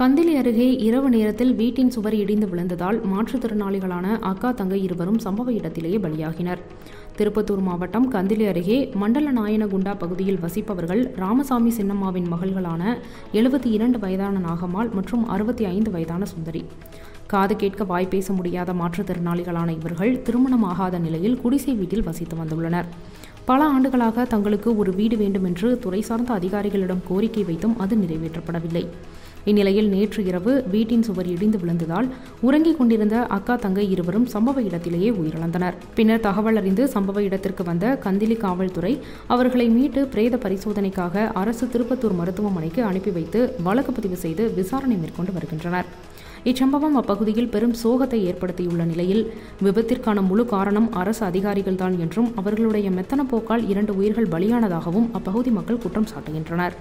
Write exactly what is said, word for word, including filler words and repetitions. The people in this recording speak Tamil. கந்திலி அருகே இரவு நேரத்தில் வீட்டின் சுவர் இடிந்து விழுந்ததால் மாற்றுத்திறனாளிகளான அக்கா தங்கை இருவரும் சம்பவ இடத்திலேயே பலியாகினர். திருப்பத்தூர் மாவட்டம் கந்திலி அருகே மண்டல நாயனகுண்டா பகுதியில் வசிப்பவர்கள் ராமசாமி சின்னம்மாவின் மகள்களான எழுபத்தி இரண்டு வயதான நாகம்மாள் மற்றும் அறுபத்தி ஐந்து வயதான சுந்தரி. காது கேட்க வாய் பேச முடியாத மாற்றுத்திறனாளிகளான இவர்கள் திருமணமாகாத நிலையில் குடிசை வீட்டில் வசித்து வந்துள்ளனர். பல ஆண்டுகளாக தங்களுக்கு ஒரு வீடு வேண்டும் என்று துறை சார்ந்த அதிகாரிகளிடம் கோரிக்கை வைத்தும் அது நிறைவேற்றப்படவில்லை. இந்நிலையில் நேற்று இரவு வீட்டின் சுவர் இடிந்து விழுந்ததால் உறங்கிக் கொண்டிருந்த அக்கா தங்கை இருவரும் சம்பவ இடத்திலேயே உயிரிழந்தனர். பின்னர் தகவல் அறிந்து சம்பவ இடத்திற்கு வந்த கந்திலி காவல்துறை அவர்களை மீட்டு பிரேத பரிசோதனைக்காக அரசு திருப்பத்தூர் மருத்துவமனைக்கு அனுப்பி வைத்து வழக்கு பதிவு செய்து விசாரணை மேற்கொண்டு வருகின்றனர். இச்சம்பவம் அப்பகுதியில் பெரும் சோகத்தை ஏற்படுத்தியுள்ள நிலையில் விபத்திற்கான முழு காரணம் அரசு அதிகாரிகள்தான் என்றும் அவர்களுடைய மெத்தன போக்கால் இரண்டு உயிர்கள் பலியானதாகவும் அப்பகுதி மக்கள் குற்றம் சாட்டுகின்றனர்.